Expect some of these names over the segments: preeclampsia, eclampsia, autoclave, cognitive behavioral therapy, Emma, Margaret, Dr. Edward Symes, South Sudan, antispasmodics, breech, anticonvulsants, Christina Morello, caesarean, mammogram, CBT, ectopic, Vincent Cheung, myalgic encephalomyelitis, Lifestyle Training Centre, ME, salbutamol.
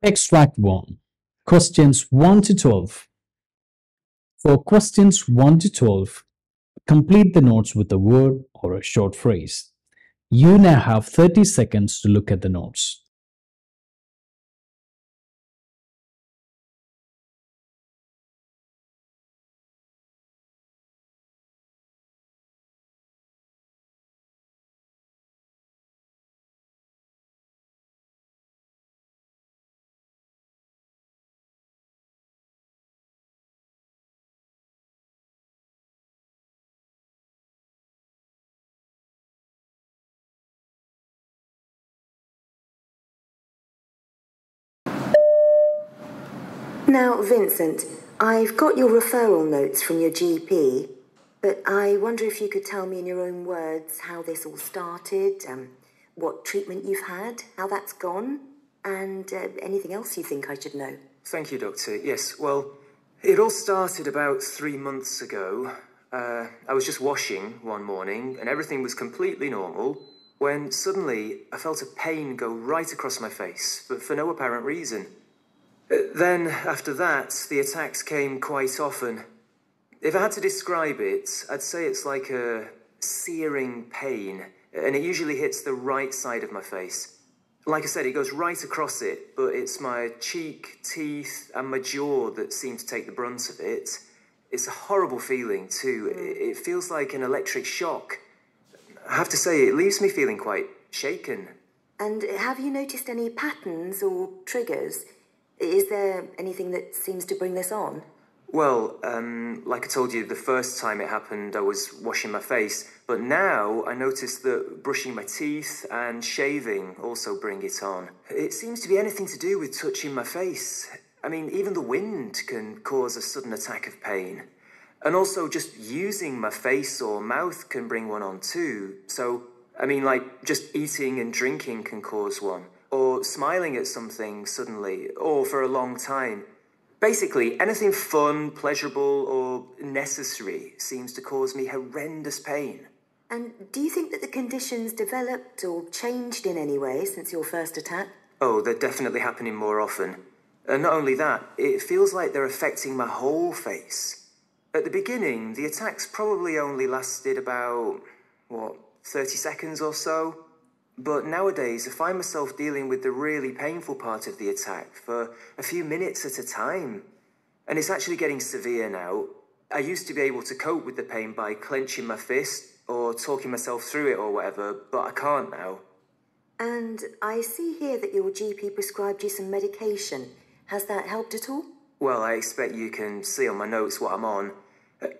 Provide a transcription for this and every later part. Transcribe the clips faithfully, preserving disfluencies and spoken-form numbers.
Extract one. Questions one to twelve. For questions one to twelve, complete the notes with a word or a short phrase. You now have thirty seconds to look at the notes. Now, Vincent, I've got your referral notes from your G P, but I wonder if you could tell me in your own words how this all started, um, what treatment you've had, how that's gone, and uh, anything else you think I should know. Thank you, Doctor. Yes, well, it all started about three months ago. Uh, I was just washing one morning, and everything was completely normal, when suddenly I felt a pain go right across my face, but for no apparent reason. Then, after that, the attacks came quite often. If I had to describe it, I'd say it's like a searing pain, and it usually hits the right side of my face. Like I said, it goes right across it, but it's my cheek, teeth, and my jaw that seem to take the brunt of it. It's a horrible feeling, too. It feels like an electric shock. I have to say, it leaves me feeling quite shaken. And have you noticed any patterns or triggers? Is there anything that seems to bring this on? Well, um, like I told you, the first time it happened, I was washing my face. But now I noticed that brushing my teeth and shaving also bring it on. It seems to be anything to do with touching my face. I mean, even the wind can cause a sudden attack of pain. And also just using my face or mouth can bring one on too. So, I mean, like, just eating and drinking can cause one. Or smiling at something suddenly, or for a long time. Basically, anything fun, pleasurable, or necessary seems to cause me horrendous pain. And do you think that the condition's developed or changed in any way since your first attack? Oh, they're definitely happening more often. And not only that, it feels like they're affecting my whole face. At the beginning, the attacks probably only lasted about, what, thirty seconds or so? But nowadays, I find myself dealing with the really painful part of the attack for a few minutes at a time. And it's actually getting severe now. I used to be able to cope with the pain by clenching my fist or talking myself through it or whatever, but I can't now. And I see here that your G P prescribed you some medication. Has that helped at all? Well, I expect you can see on my notes what I'm on.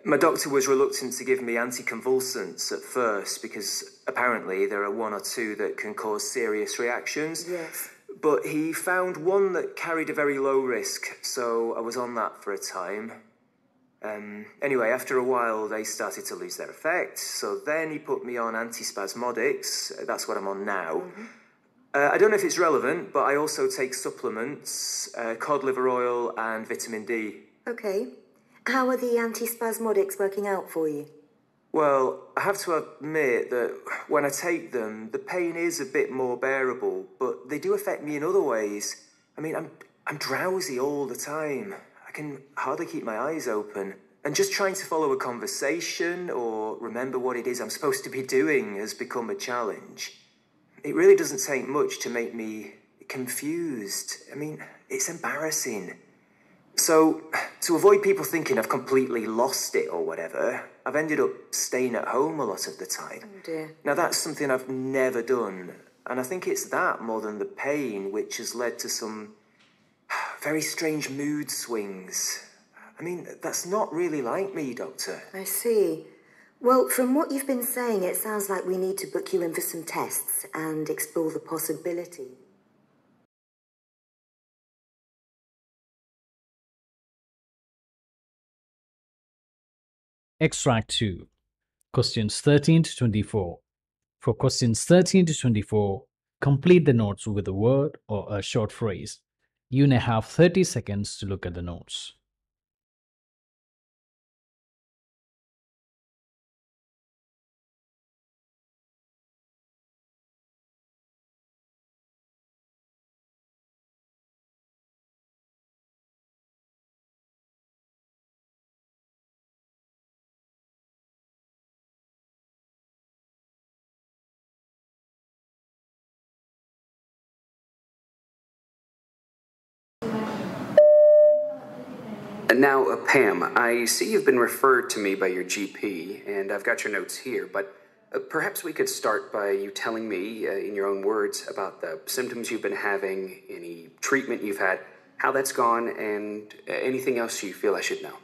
My doctor was reluctant to give me anticonvulsants at first because apparently there are one or two that can cause serious reactions. Yes. But he found one that carried a very low risk, so I was on that for a time. Um, anyway, after a while, they started to lose their effect, so then he put me on antispasmodics. That's what I'm on now. Mm-hmm. uh, I don't know if it's relevant, but I also take supplements, uh, cod liver oil and vitamin D. Okay. How are the antispasmodics working out for you? Well, I have to admit that when I take them, the pain is a bit more bearable, but they do affect me in other ways. I mean, I'm, I'm drowsy all the time. I can hardly keep my eyes open. And just trying to follow a conversation or remember what it is I'm supposed to be doing has become a challenge. It really doesn't take much to make me confused. I mean, it's embarrassing. So, to avoid people thinking I've completely lost it or whatever, I've ended up staying at home a lot of the time. Oh dear. Now, that's something I've never done, and I think it's that more than the pain which has led to some very strange mood swings. I mean, that's not really like me, Doctor. I see. Well, from what you've been saying, it sounds like we need to book you in for some tests and explore the possibility. Extract two. Questions thirteen to twenty-four. For questions thirteen to twenty-four, complete the notes with a word or a short phrase. You now have thirty seconds to look at the notes. And now, uh, Pam, I see you've been referred to me by your G P, and I've got your notes here, but uh, perhaps we could start by you telling me, uh, in your own words, about the symptoms you've been having, any treatment you've had, how that's gone, and uh, anything else you feel I should know.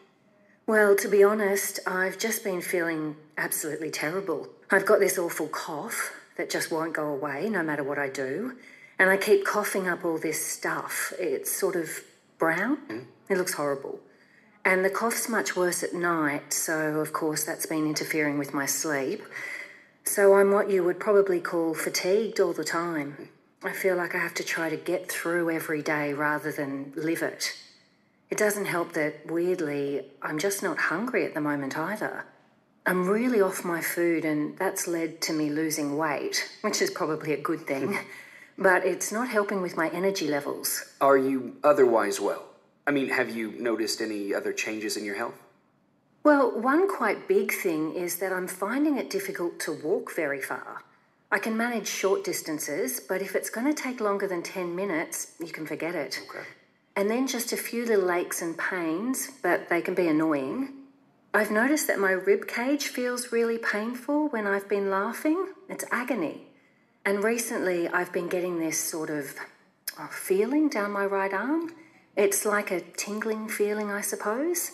Well, to be honest, I've just been feeling absolutely terrible. I've got this awful cough that just won't go away, no matter what I do, and I keep coughing up all this stuff. It's sort of brown. Mm. It looks horrible. And the cough's much worse at night, so of course that's been interfering with my sleep. So I'm what you would probably call fatigued all the time. I feel like I have to try to get through every day rather than live it. It doesn't help that, weirdly, I'm just not hungry at the moment either. I'm really off my food, and that's led to me losing weight, which is probably a good thing. But it's not helping with my energy levels. Are you otherwise well? I mean, have you noticed any other changes in your health? Well, one quite big thing is that I'm finding it difficult to walk very far. I can manage short distances, but if it's going to take longer than ten minutes, you can forget it. Okay. And then just a few little aches and pains, but they can be annoying. I've noticed that my rib cage feels really painful when I've been laughing. It's agony. And recently I've been getting this sort of oh, feeling down my right arm. It's like a tingling feeling, I suppose.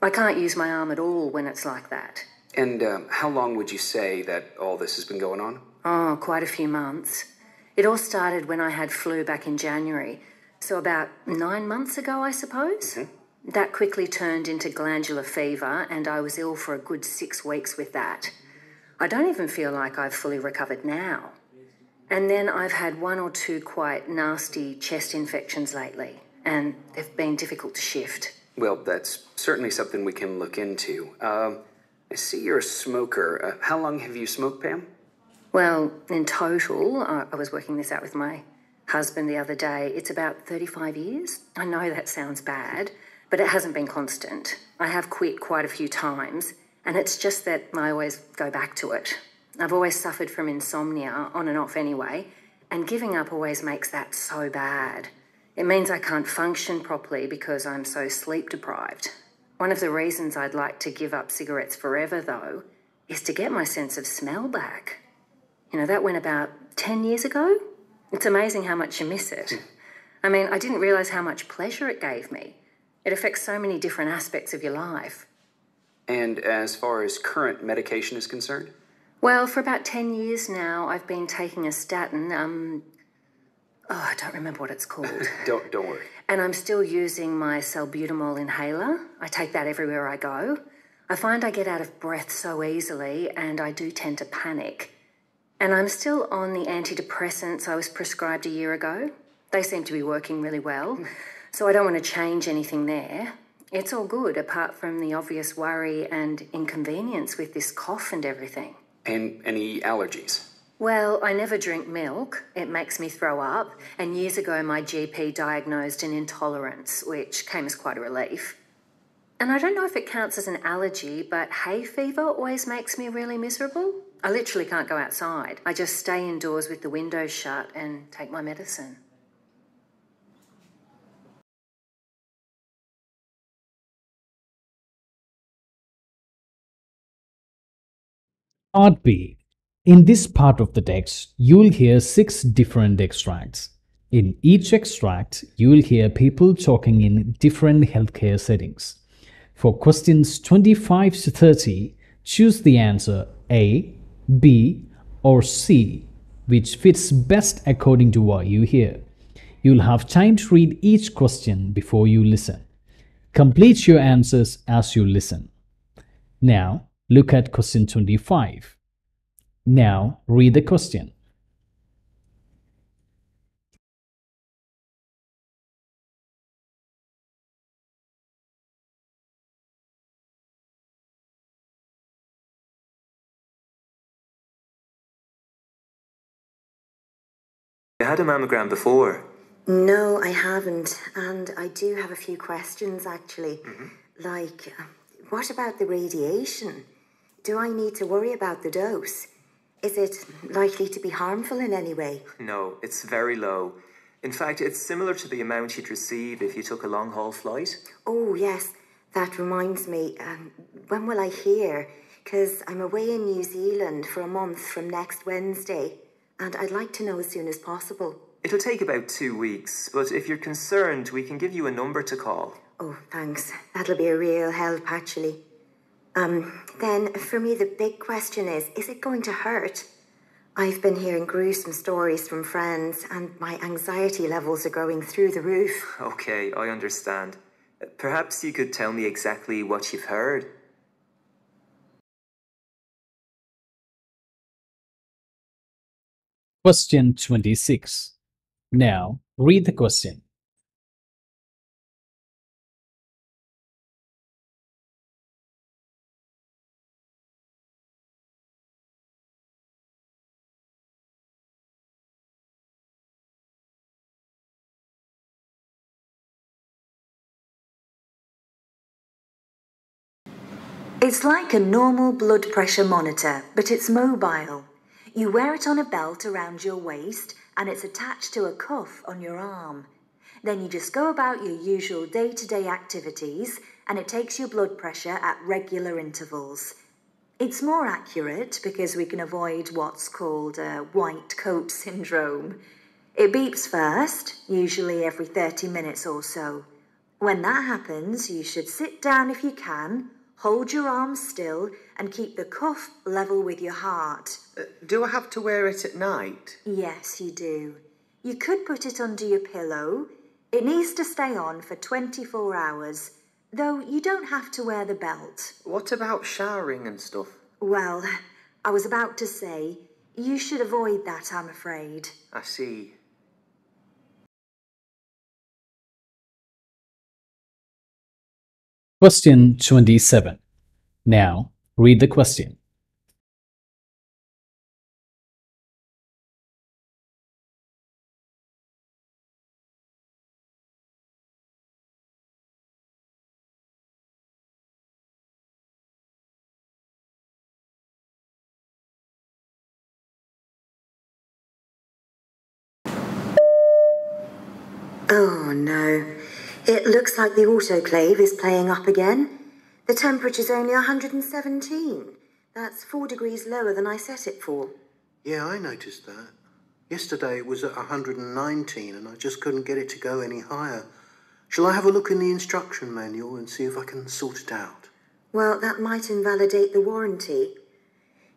I can't use my arm at all when it's like that. And um, how long would you say that all this has been going on? Oh, quite a few months. It all started when I had flu back in January, so about nine months ago, I suppose. Mm-hmm. That quickly turned into glandular fever, and I was ill for a good six weeks with that. I don't even feel like I've fully recovered now. And then I've had one or two quite nasty chest infections lately, and they've been difficult to shift. Well, that's certainly something we can look into. Um, I see you're a smoker. Uh, how long have you smoked, Pam? Well, in total, I, I was working this out with my husband the other day, it's about thirty-five years. I know that sounds bad, but it hasn't been constant. I have quit quite a few times, and it's just that I always go back to it. I've always suffered from insomnia, on and off anyway, and giving up always makes that so bad. It means I can't function properly because I'm so sleep-deprived. One of the reasons I'd like to give up cigarettes forever, though, is to get my sense of smell back. You know, that went about ten years ago. It's amazing how much you miss it. I mean, I didn't realise how much pleasure it gave me. It affects so many different aspects of your life. And as far as current medication is concerned? Well, for about ten years now, I've been taking a statin, um... Oh, I don't remember what it's called. don't, don't worry. And I'm still using my salbutamol inhaler. I take that everywhere I go. I find I get out of breath so easily, and I do tend to panic. And I'm still on the antidepressants I was prescribed a year ago. They seem to be working really well, so I don't want to change anything there. It's all good, apart from the obvious worry and inconvenience with this cough and everything. And any allergies? Well, I never drink milk. It makes me throw up. And years ago, my G P diagnosed an intolerance, which came as quite a relief. And I don't know if it counts as an allergy, but hay fever always makes me really miserable. I literally can't go outside. I just stay indoors with the windows shut and take my medicine. Part B. In this part of the text, you'll hear six different extracts. In each extract, you'll hear people talking in different healthcare settings. For questions twenty-five to thirty, choose the answer A, B, or C, which fits best according to what you hear. You'll have time to read each question before you listen. Complete your answers as you listen. Now, look at question twenty-five. Now, read the question. You had a mammogram before? No, I haven't. And I do have a few questions, actually. Mm-hmm. Like, what about the radiation? Do I need to worry about the dose? Is it likely to be harmful in any way? No, it's very low. In fact, it's similar to the amount you'd receive if you took a long-haul flight. Oh, yes. That reminds me, um, when will I hear? Because I'm away in New Zealand for a month from next Wednesday, and I'd like to know as soon as possible. It'll take about two weeks, but if you're concerned, we can give you a number to call. Oh, thanks. That'll be a real help, actually. Um, then, for me, the big question is, is it going to hurt? I've been hearing gruesome stories from friends, and my anxiety levels are going through the roof. Okay, I understand. Perhaps you could tell me exactly what you've heard. Question twenty-six. Now, read the question. It's like a normal blood pressure monitor, but it's mobile. You wear it on a belt around your waist, and it's attached to a cuff on your arm. Then you just go about your usual day-to-day activities, and it takes your blood pressure at regular intervals. It's more accurate because we can avoid what's called a white coat syndrome. It beeps first, usually every thirty minutes or so. When that happens, you should sit down if you can, hold your arms still and keep the cuff level with your heart. Uh, do I have to wear it at night? Yes, you do. You could put it under your pillow. It needs to stay on for twenty-four hours, though you don't have to wear the belt. What about showering and stuff? Well, I was about to say, you should avoid that, I'm afraid. I see. Question twenty-seven. Now, read the question. Oh, no. It looks like the autoclave is playing up again. The temperature's only one hundred and seventeen. That's four degrees lower than I set it for. Yeah, I noticed that. Yesterday it was at one hundred and nineteen and I just couldn't get it to go any higher. Shall I have a look in the instruction manual and see if I can sort it out? Well, that might invalidate the warranty.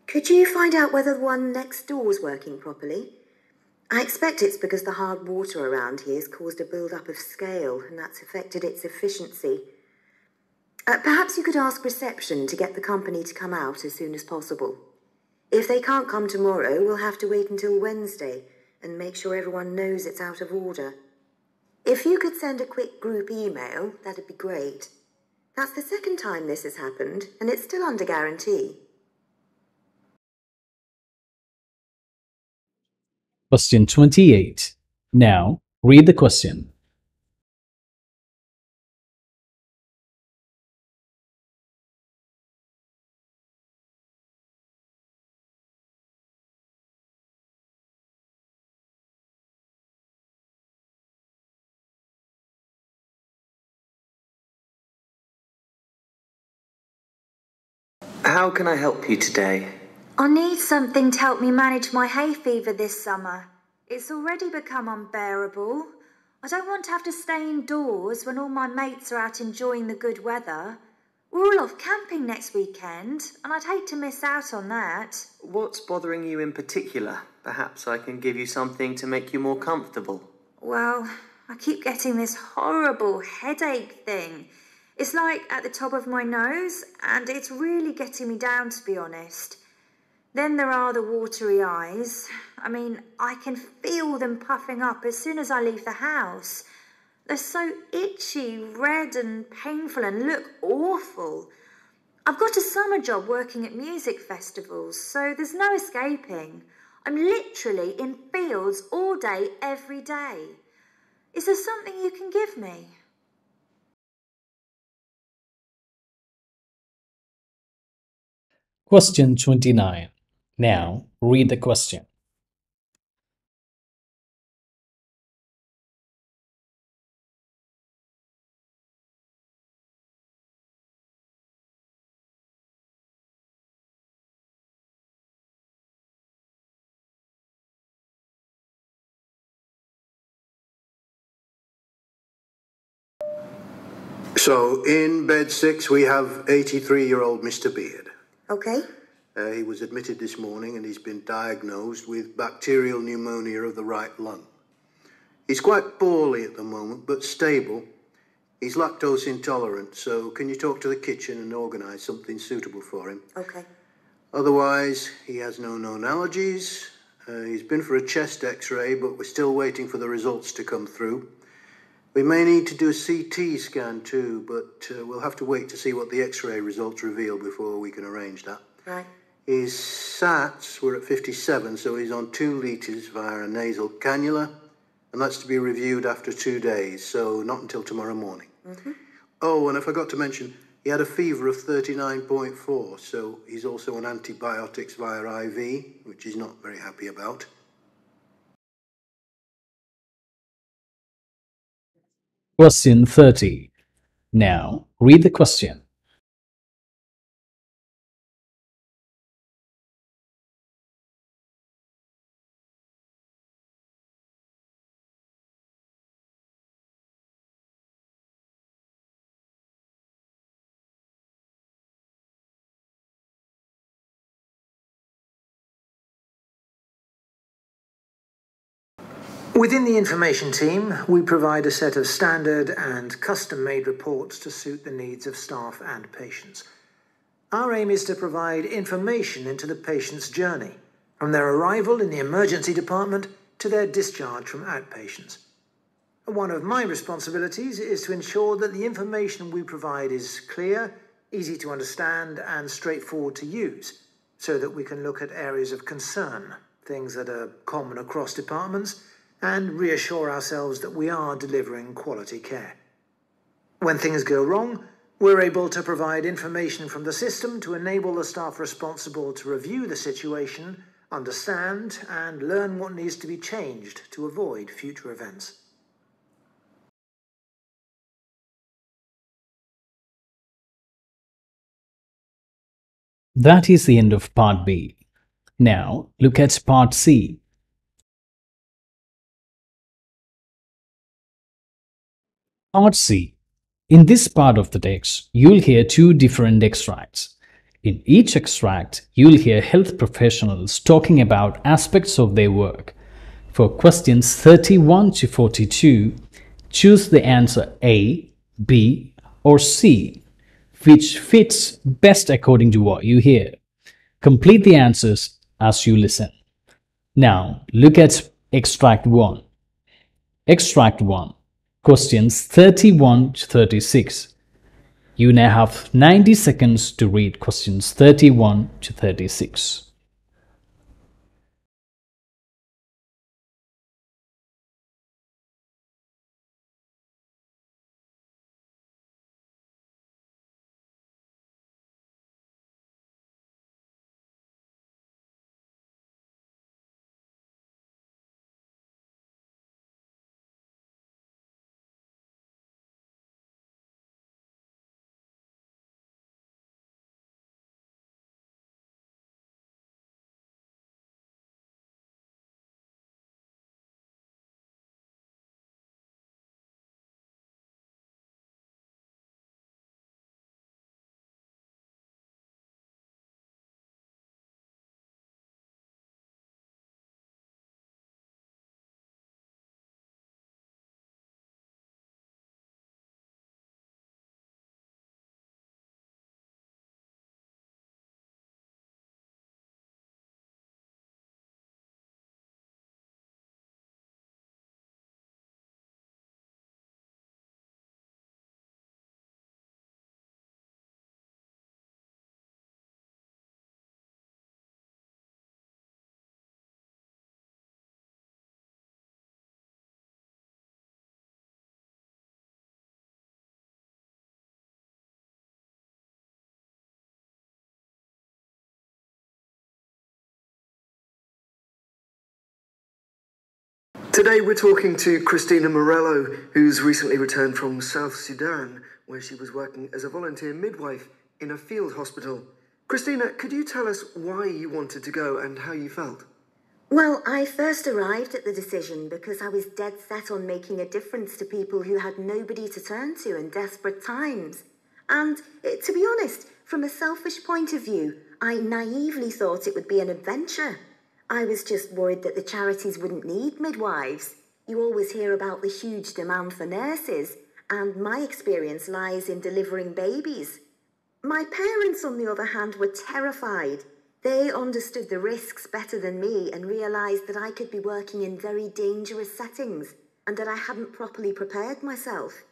Could you find out whether the one next door's working properly? I expect it's because the hard water around here's caused a build-up of scale, and that's affected its efficiency. Uh, perhaps you could ask reception to get the company to come out as soon as possible. If they can't come tomorrow, we'll have to wait until Wednesday and make sure everyone knows it's out of order. If you could send a quick group email, that'd be great. That's the second time this has happened, and it's still under guarantee. Question twenty-eight. Now, read the question. How can I help you today? I need something to help me manage my hay fever this summer. It's already become unbearable. I don't want to have to stay indoors when all my mates are out enjoying the good weather. We're all off camping next weekend, and I'd hate to miss out on that. What's bothering you in particular? Perhaps I can give you something to make you more comfortable. Well, I keep getting this horrible headache thing. It's like at the top of my nose, and it's really getting me down, to be honest. Then there are the watery eyes. I mean, I can feel them puffing up as soon as I leave the house. They're so itchy, red and painful and look awful. I've got a summer job working at music festivals, so there's no escaping. I'm literally in fields all day, every day. Is there something you can give me? Question twenty-nine. Now, read the question. So in bed six, we have eighty-three-year-old Mister Beard. Okay. Uh, he was admitted this morning and he's been diagnosed with bacterial pneumonia of the right lung. He's quite poorly at the moment, but stable. He's lactose intolerant, so can you talk to the kitchen and organise something suitable for him? Okay. Otherwise, he has no known allergies. Uh, he's been for a chest x-ray, but we're still waiting for the results to come through. We may need to do a C T scan too, but uh, we'll have to wait to see what the x-ray results reveal before we can arrange that. Right. His sats were at fifty-seven, so he's on two litres via a nasal cannula, and that's to be reviewed after two days, so not until tomorrow morning. Mm-hmm. Oh, and I forgot to mention, he had a fever of thirty-nine point four, so he's also on antibiotics via I V, which he's not very happy about. Question thirty. Now, read the question. Within the information team, we provide a set of standard and custom-made reports to suit the needs of staff and patients. Our aim is to provide information into the patient's journey, from their arrival in the emergency department to their discharge from outpatients. One of my responsibilities is to ensure that the information we provide is clear, easy to understand, and straightforward to use, so that we can look at areas of concern, things that are common across departments, and reassure ourselves that we are delivering quality care. When things go wrong, we're able to provide information from the system to enable the staff responsible to review the situation, understand, and learn what needs to be changed to avoid future events. That is the end of Part B. Now look at Part C. Part C. In this part of the text, you'll hear two different extracts. In each extract, you'll hear health professionals talking about aspects of their work. For questions thirty-one to forty-two, choose the answer A, B, or C, which fits best according to what you hear. Complete the answers as you listen. Now, look at Extract one. Extract one. Questions thirty-one to thirty-six. You now have ninety seconds to read questions thirty-one to thirty-six. Today we're talking to Christina Morello, who's recently returned from South Sudan, where she was working as a volunteer midwife in a field hospital. Christina, could you tell us why you wanted to go and how you felt? Well, I first arrived at the decision because I was dead set on making a difference to people who had nobody to turn to in desperate times. And, to be honest, from a selfish point of view, I naively thought it would be an adventure. I was just worried that the charities wouldn't need midwives. You always hear about the huge demand for nurses, and my experience lies in delivering babies. My parents, on the other hand, were terrified. They understood the risks better than me and realised that I could be working in very dangerous settings and that I hadn't properly prepared myself.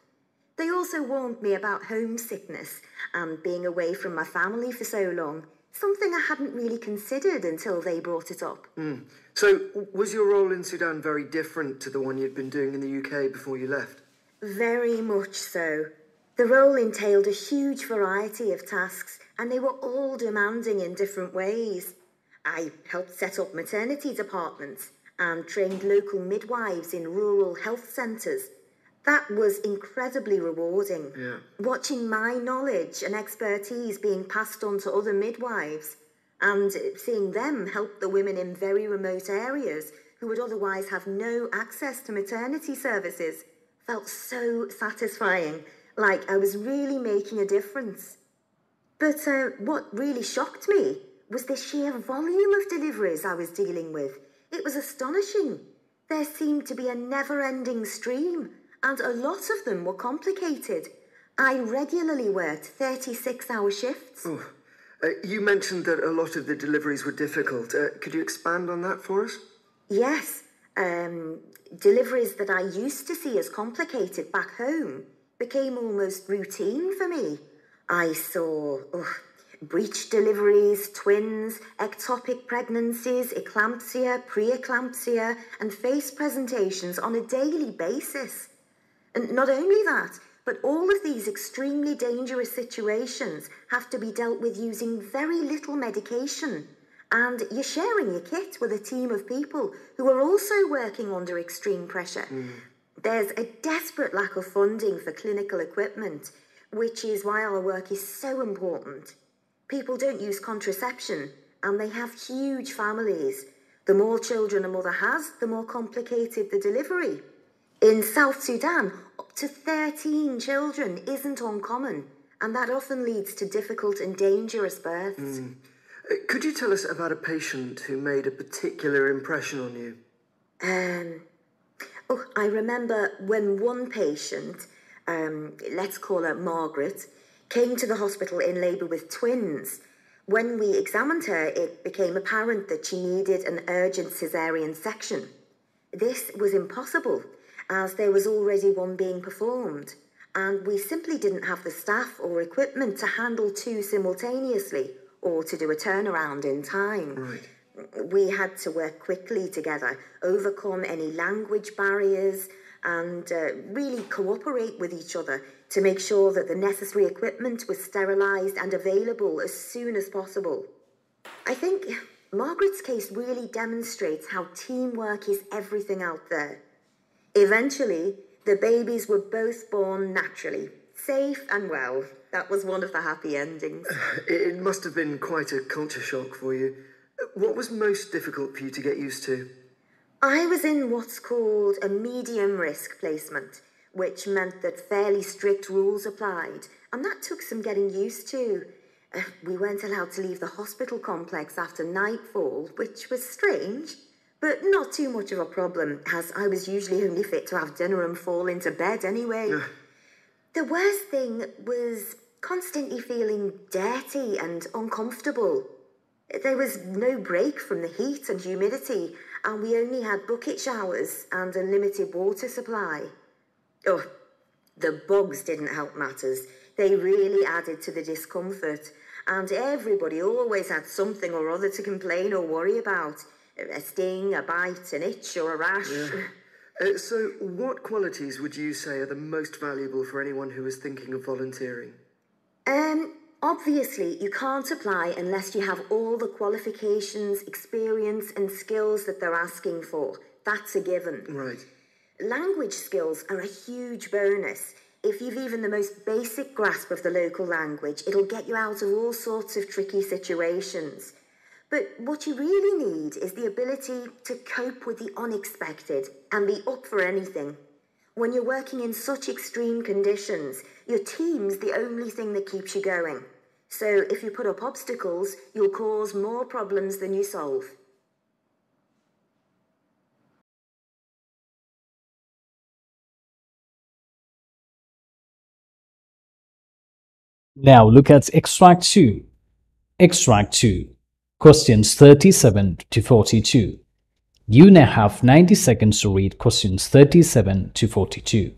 They also warned me about homesickness and being away from my family for so long, something I hadn't really considered until they brought it up. Mm. So, was your role in Sudan very different to the one you'd been doing in the U K before you left? Very much so. The role entailed a huge variety of tasks, and they were all demanding in different ways. I helped set up maternity departments and trained local midwives in rural health centres. That was incredibly rewarding. Yeah. Watching my knowledge and expertise being passed on to other midwives and seeing them help the women in very remote areas who would otherwise have no access to maternity services felt so satisfying. Like I was really making a difference. But uh, what really shocked me was the sheer volume of deliveries I was dealing with. It was astonishing. There seemed to be a never-ending stream, and a lot of them were complicated. I regularly worked thirty-six hour shifts. Oh. Uh, you mentioned that a lot of the deliveries were difficult. Uh, could you expand on that for us? Yes. Um, deliveries that I used to see as complicated back home became almost routine for me. I saw ugh, breech deliveries, twins, ectopic pregnancies, eclampsia, preeclampsia, and face presentations on a daily basis. And not only that, but all of these extremely dangerous situations have to be dealt with using very little medication. And you're sharing your kit with a team of people who are also working under extreme pressure. Mm. There's a desperate lack of funding for clinical equipment, which is why our work is so important. People don't use contraception, and they have huge families. The more children a mother has, the more complicated the delivery. In South Sudan, up to thirteen children isn't uncommon, and that often leads to difficult and dangerous births. Mm. Could you tell us about a patient who made a particular impression on you? Um, oh, I remember when one patient... Um, let's call her Margaret, came to the hospital in labour with twins. When we examined her, it became apparent that she needed an urgent caesarean section. This was impossible, as there was already one being performed, and we simply didn't have the staff or equipment to handle two simultaneously, or to do a turnaround in time. Right. We had to work quickly together, overcome any language barriers, and uh, really cooperate with each other to make sure that the necessary equipment was sterilised and available as soon as possible. I think Margaret's case really demonstrates how teamwork is everything out there. Eventually, the babies were both born naturally, safe and well. That was one of the happy endings. It must have been quite a culture shock for you. What was most difficult for you to get used to? I was in what's called a medium-risk placement, which meant that fairly strict rules applied, and that took some getting used to. Uh, we weren't allowed to leave the hospital complex after nightfall, which was strange, but not too much of a problem, as I was usually only fit to have dinner and fall into bed anyway. Yeah. The worst thing was constantly feeling dirty and uncomfortable. There was no break from the heat and humidity, and we only had bucket showers and a limited water supply. Oh, the bugs didn't help matters. They really added to the discomfort, and everybody always had something or other to complain or worry about. A sting, a bite, an itch or a rash. Yeah. Uh, so what qualities would you say are the most valuable for anyone who is thinking of volunteering? Um... Obviously, you can't apply unless you have all the qualifications, experience and skills that they're asking for. That's a given. Right. Language skills are a huge bonus. If you've even the most basic grasp of the local language, it'll get you out of all sorts of tricky situations. But what you really need is the ability to cope with the unexpected and be up for anything. When you're working in such extreme conditions, your team's the only thing that keeps you going. So if you put up obstacles, you'll cause more problems than you solve. Now look at extract two. Extract two. Questions thirty-seven to forty-two. You now have ninety seconds to read questions thirty-seven to forty-two.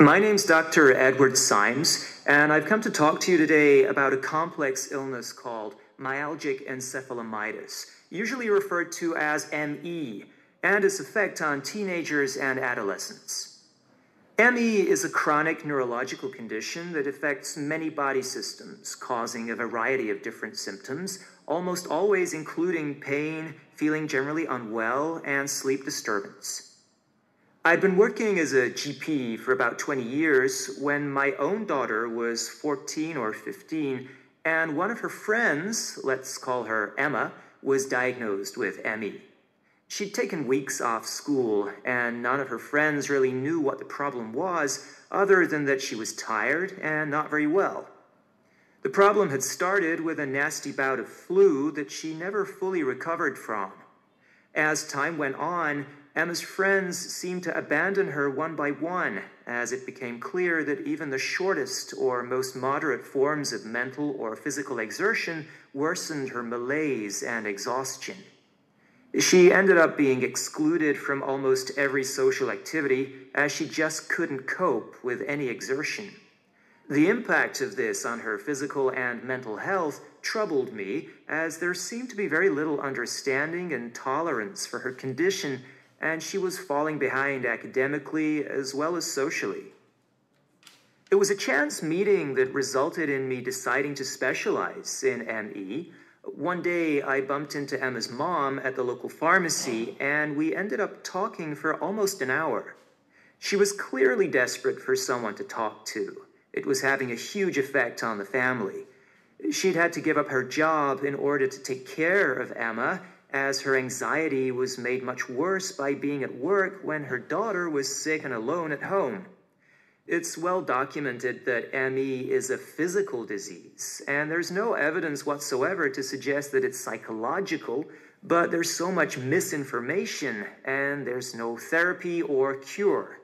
My name's Doctor Edward Symes, and I've come to talk to you today about a complex illness called myalgic encephalomyelitis, usually referred to as M E, and its effect on teenagers and adolescents. M E is a chronic neurological condition that affects many body systems, causing a variety of different symptoms, almost always including pain, feeling generally unwell, and sleep disturbance. I'd been working as a G P for about twenty years when my own daughter was fourteen or fifteen, and one of her friends, let's call her Emma, was diagnosed with M E. She'd taken weeks off school, and none of her friends really knew what the problem was, other than that she was tired and not very well. The problem had started with a nasty bout of flu that she never fully recovered from. As time went on, Emma's friends seemed to abandon her one by one, as it became clear that even the shortest or most moderate forms of mental or physical exertion worsened her malaise and exhaustion. She ended up being excluded from almost every social activity, as she just couldn't cope with any exertion. The impact of this on her physical and mental health troubled me, as there seemed to be very little understanding and tolerance for her condition, and she was falling behind academically as well as socially. It was a chance meeting that resulted in me deciding to specialize in M E. One day, I bumped into Emma's mom at the local pharmacy, and we ended up talking for almost an hour. She was clearly desperate for someone to talk to. It was having a huge effect on the family. She'd had to give up her job in order to take care of Emma, as her anxiety was made much worse by being at work when her daughter was sick and alone at home. It's well documented that M E is a physical disease, and there's no evidence whatsoever to suggest that it's psychological, but there's so much misinformation, and there's no therapy or cure.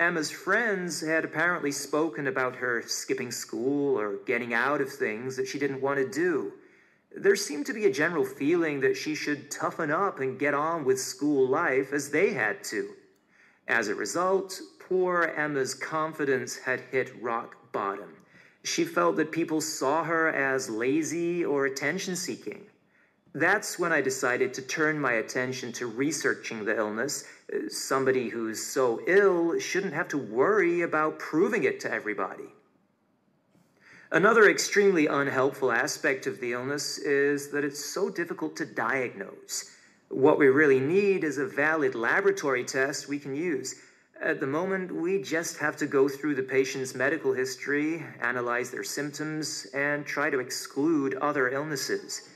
Emma's friends had apparently spoken about her skipping school or getting out of things that she didn't want to do. There seemed to be a general feeling that she should toughen up and get on with school life as they had to. As a result, poor Emma's confidence had hit rock bottom. She felt that people saw her as lazy or attention-seeking. That's when I decided to turn my attention to researching the illness. Somebody who's so ill shouldn't have to worry about proving it to everybody. Another extremely unhelpful aspect of the illness is that it's so difficult to diagnose. What we really need is a valid laboratory test we can use. At the moment, we just have to go through the patient's medical history, analyze their symptoms, and try to exclude other illnesses.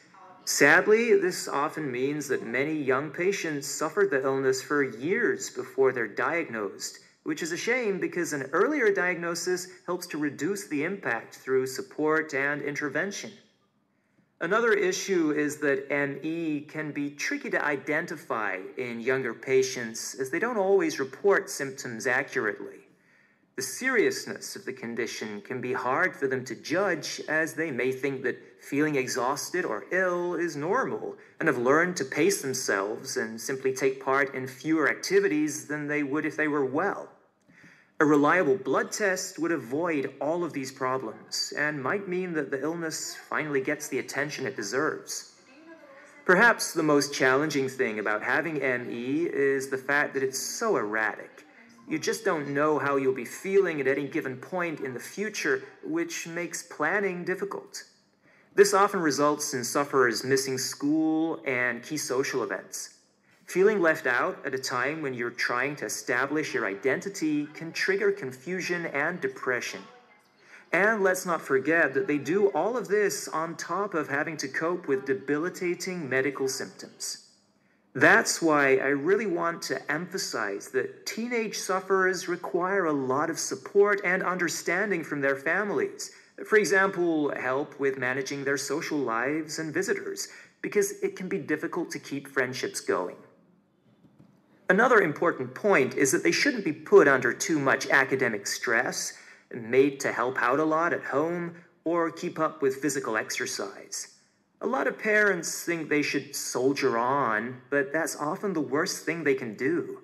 Sadly, this often means that many young patients suffer the illness for years before they're diagnosed, which is a shame because an earlier diagnosis helps to reduce the impact through support and intervention. Another issue is that M E can be tricky to identify in younger patients as they don't always report symptoms accurately. The seriousness of the condition can be hard for them to judge as they may think that feeling exhausted or ill is normal and have learned to pace themselves and simply take part in fewer activities than they would if they were well. A reliable blood test would avoid all of these problems and might mean that the illness finally gets the attention it deserves. Perhaps the most challenging thing about having M E is the fact that it's so erratic. You just don't know how you'll be feeling at any given point in the future, which makes planning difficult. This often results in sufferers missing school and key social events. Feeling left out at a time when you're trying to establish your identity can trigger confusion and depression. And let's not forget that they do all of this on top of having to cope with debilitating medical symptoms. That's why I really want to emphasize that teenage sufferers require a lot of support and understanding from their families. For example, help with managing their social lives and visitors, because it can be difficult to keep friendships going. Another important point is that they shouldn't be put under too much academic stress, made to help out a lot at home, or keep up with physical exercise. A lot of parents think they should soldier on, but that's often the worst thing they can do.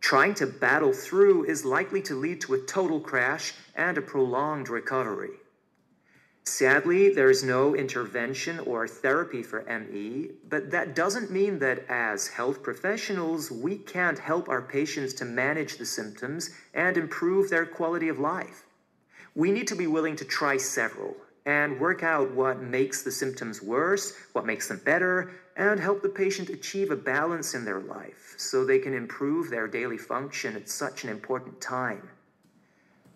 Trying to battle through is likely to lead to a total crash and a prolonged recovery. Sadly, there is no intervention or therapy for M E, but that doesn't mean that as health professionals, we can't help our patients to manage the symptoms and improve their quality of life. We need to be willing to try several and work out what makes the symptoms worse, what makes them better, and help the patient achieve a balance in their life so they can improve their daily function at such an important time.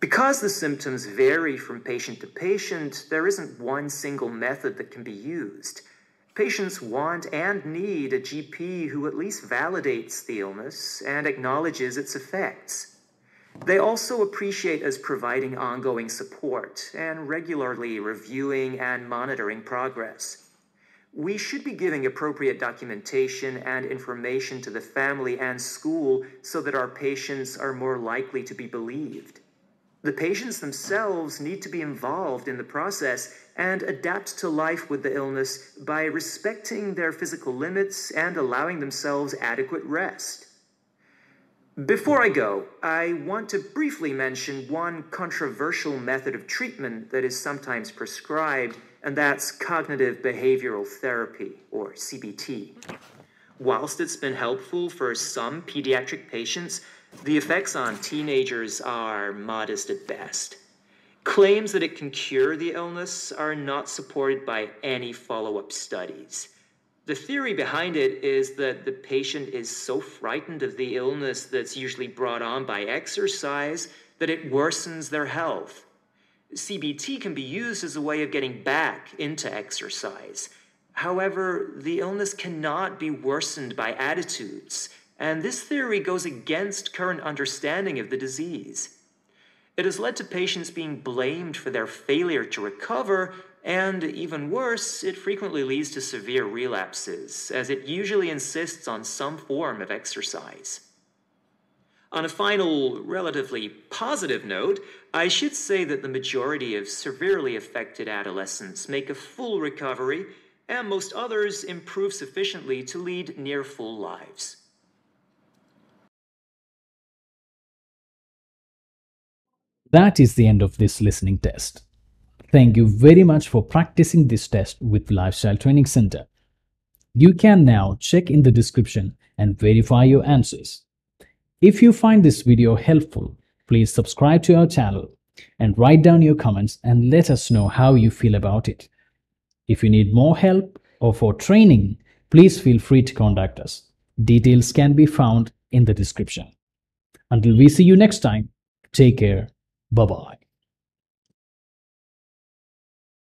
Because the symptoms vary from patient to patient, there isn't one single method that can be used. Patients want and need a G P who at least validates the illness and acknowledges its effects. They also appreciate us providing ongoing support and regularly reviewing and monitoring progress. We should be giving appropriate documentation and information to the family and school so that our patients are more likely to be believed. The patients themselves need to be involved in the process and adapt to life with the illness by respecting their physical limits and allowing themselves adequate rest. Before I go, I want to briefly mention one controversial method of treatment that is sometimes prescribed, and that's cognitive behavioral therapy, or C B T. Whilst it's been helpful for some pediatric patients, the effects on teenagers are modest at best. Claims that it can cure the illness are not supported by any follow-up studies. The theory behind it is that the patient is so frightened of the illness that's usually brought on by exercise that it worsens their health. C B T can be used as a way of getting back into exercise. However, the illness cannot be worsened by attitudes, and this theory goes against current understanding of the disease. It has led to patients being blamed for their failure to recover, and even worse, it frequently leads to severe relapses, as it usually insists on some form of exercise. On a final, relatively positive note, I should say that the majority of severely affected adolescents make a full recovery, and most others improve sufficiently to lead near full lives. That is the end of this listening test. Thank you very much for practicing this test with Lifestyle Training Center. You can now check in the description and verify your answers. If you find this video helpful, please subscribe to our channel and write down your comments and let us know how you feel about it. If you need more help or for training, please feel free to contact us. Details can be found in the description. Until we see you next time, take care. Bye-bye.